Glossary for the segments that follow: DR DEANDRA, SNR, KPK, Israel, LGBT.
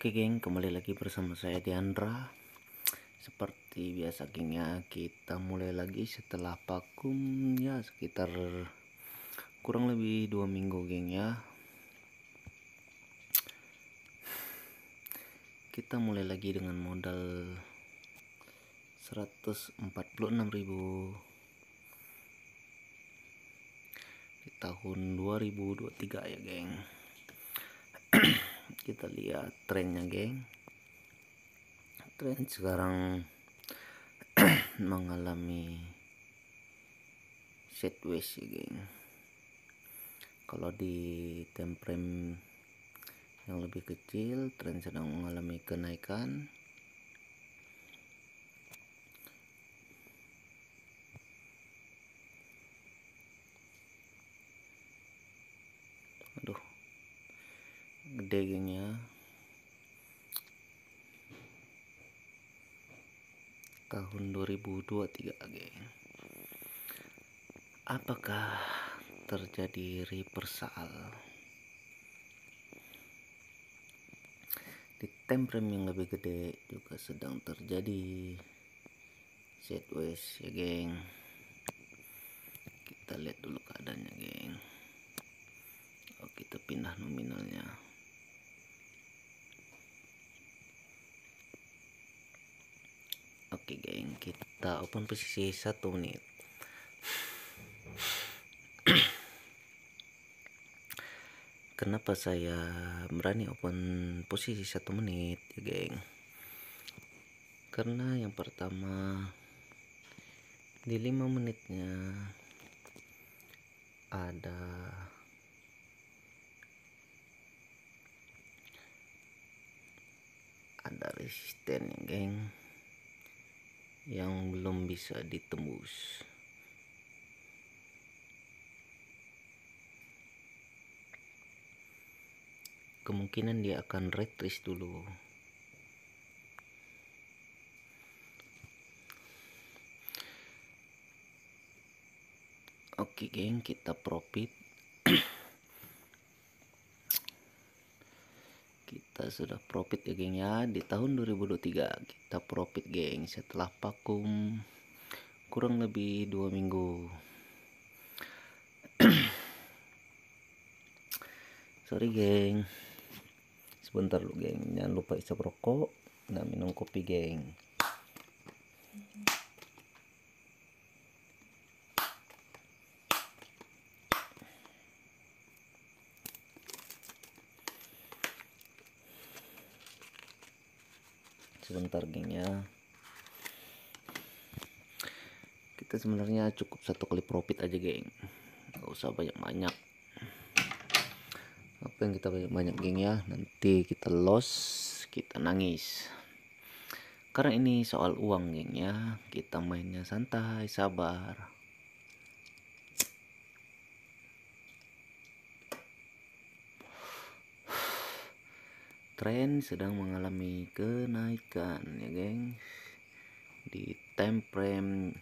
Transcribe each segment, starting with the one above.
Oke geng, kembali lagi bersama saya Deandra. Seperti biasa gengnya, kita mulai lagi setelah vakum ya sekitar kurang lebih 2 minggu gengnya. Kita mulai lagi dengan modal 146.000 di tahun 2023 ya geng. Kita lihat trennya geng, tren sekarang mengalami sideways ya geng. Kalau di time frame yang lebih kecil tren sedang mengalami kenaikan, gede gengnya. Tahun 2023 geng, apakah terjadi reversal di time frame yang lebih gede? Juga sedang terjadi sideways ya geng. Kita lihat dulu keadaannya geng. Oh, kita pindah nominalnya. Oke geng, kita open posisi 1 menit. Kenapa saya berani open posisi 1 menit ya geng? Karena yang pertama, di 5 menitnya ada resisten ya geng yang belum bisa ditembus. Kemungkinan dia akan retrace dulu. Oke geng, kita profit. Kita sudah profit ya geng ya, di tahun 2023 kita profit geng setelah vakum kurang lebih 2 minggu. Sorry geng, sebentar lu geng, jangan lupa isap rokok dan minum kopi geng. Sebentar geng ya, kita sebenarnya cukup 1 kali profit aja geng, nggak usah banyak-banyak. Apa yang kita banyak-banyak geng ya, nanti kita loss, kita nangis. Karena ini soal uang geng ya, kita mainnya santai, sabar. Tren sedang mengalami kenaikan ya geng, di time frame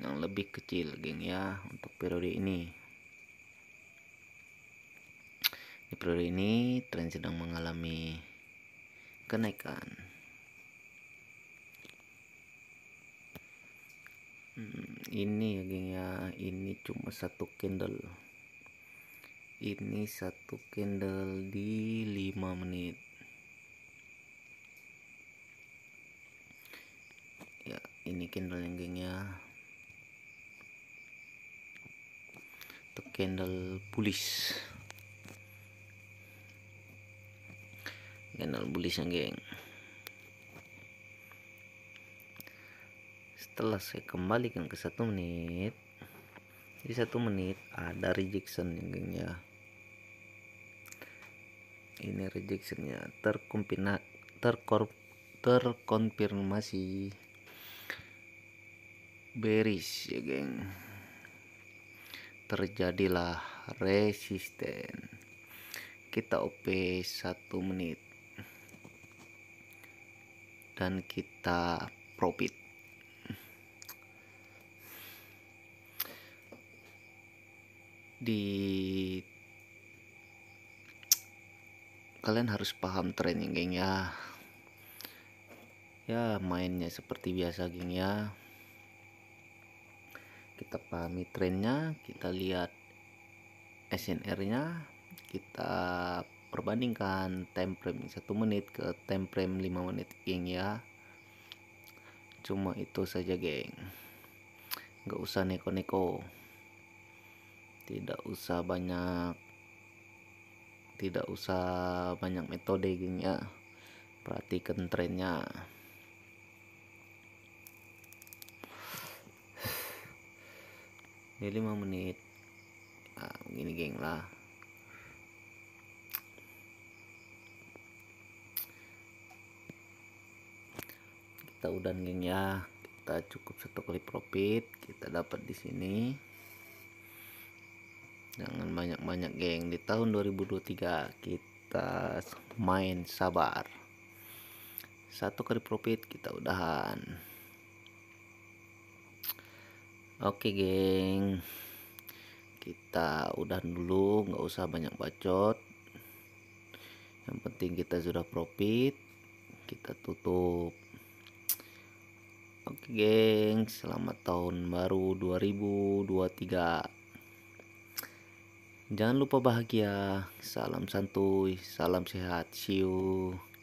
yang lebih kecil geng ya. Untuk periode ini, di periode ini tren sedang mengalami kenaikan. Ini ya geng ya, ini cuma 1 candle. Ini 1 candle di 5 menit ya. Ini candle yang gengnya, untuk candle bullish, candle bullish yang geng. Setelah saya kembalikan ke 1 menit, di 1 menit ada rejection ya geng ya. Ini rejectionnya terkonfirmasi bearish ya geng. Terjadilah resisten. Kita OP 1 menit dan kita profit. Di kalian harus paham training, geng, ya. Ya, mainnya seperti biasa, geng, ya. Kita pahami trennya, kita lihat SNR-nya, kita perbandingkan time frame 1 menit ke time frame 5 menit, geng, ya. Cuma itu saja, geng. Nggak usah neko-neko, tidak usah banyak, tidak usah banyak metode, geng, ya. Perhatikan trennya. Ini 5 menit, nah, begini, geng, lah. Kita udah, geng, ya. Kita cukup satu kali profit kita dapat di sini. Jangan banyak-banyak, geng. Di tahun 2023 kita main sabar. Satu kali profit kita udahan. Oke, geng, kita udahan dulu, nggak usah banyak bacot. Yang penting kita sudah profit, kita tutup. Oke, geng, selamat tahun baru 2023. Jangan lupa bahagia, salam santuy, salam sehat, see you.